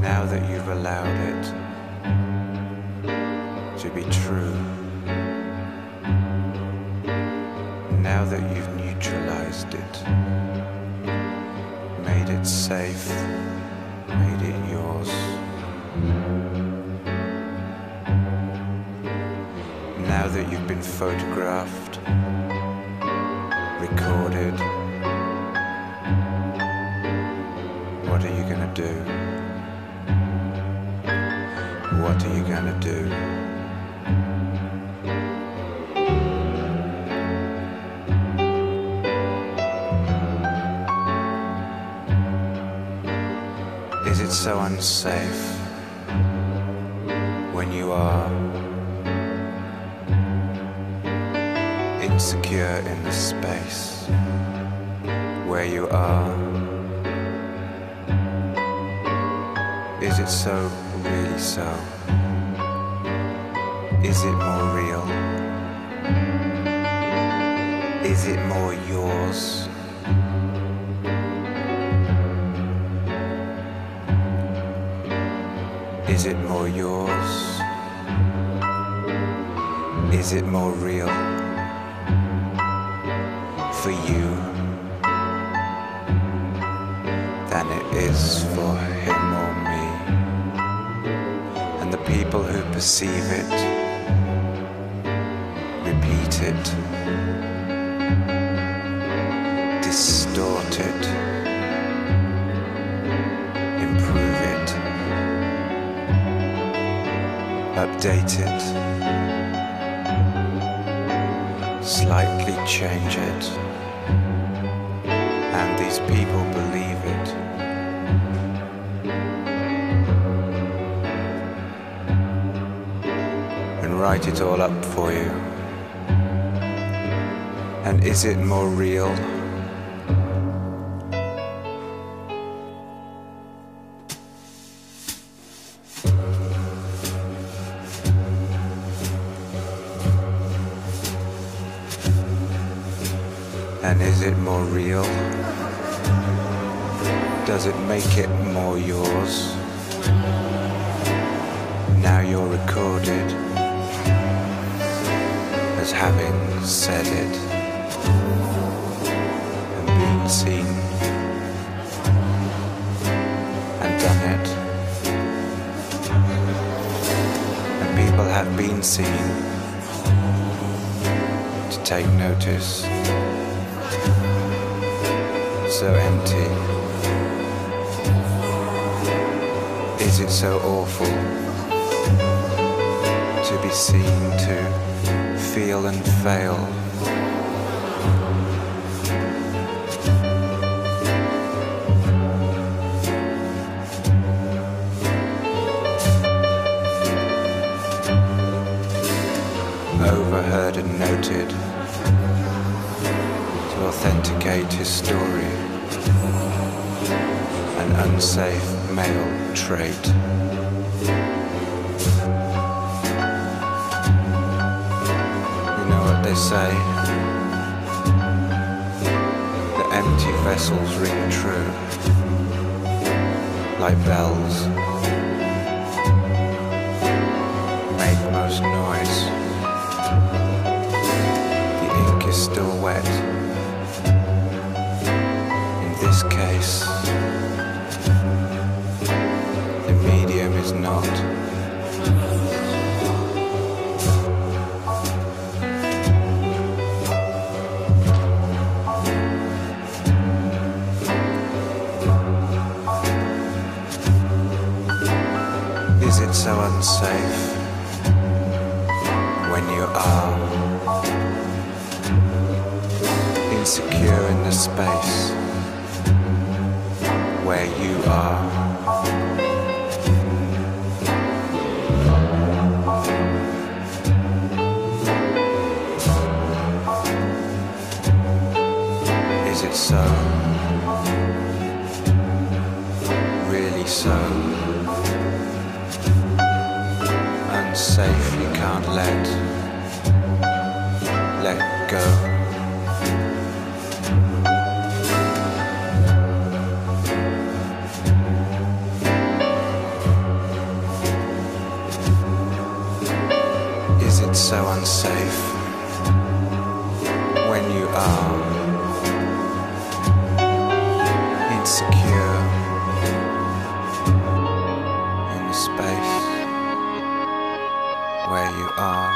Now that you've allowed it to be true, now that you've neutralized it, made it safe, made it yours, now that you've been photographed, recorded, what are you gonna do? What are you gonna do? Is it so unsafe when you are insecure in the space where you are? Is it so, really so? Is it more real? Is it more yours? Is it more yours? Is it more real for you than it is for him or me? And the people who perceive it repeat it, distort it, improve it, update it, slightly change it, and these people believe it. Write it all up for you. And is it more real? And is it more real? Does it make it more yours? Now you're recorded as having said it and been seen and done it, and people have been seen to take notice. So empty. Is it so awful to be seen to feel and fail? Overheard and noted to authenticate his story. an unsafe male trait. You know what they say, the empty vessels ring true, like bells, make most noise, the ink is still wet. In this case, the medium is not. Is it so unsafe when you are insecure in the space where you are? Is it so? Really so? Unsafe, you can't let go. It's so unsafe when you are insecure in the space where you are.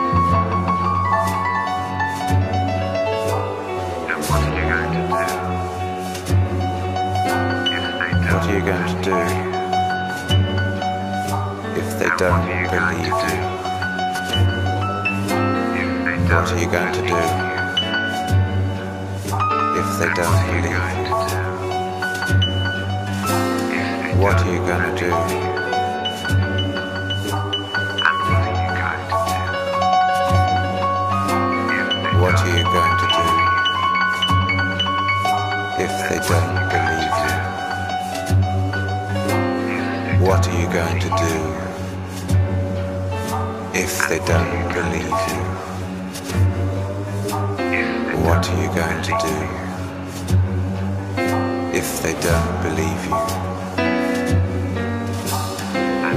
What are you going to do if they don't believe you? What are you going to do if they don't believe you? What are you going to do? What are you going to do if they don't believe you? What are you going to do if they don't believe you? What are you going to do if they don't believe you?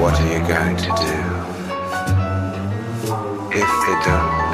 What are you going to do if they don't?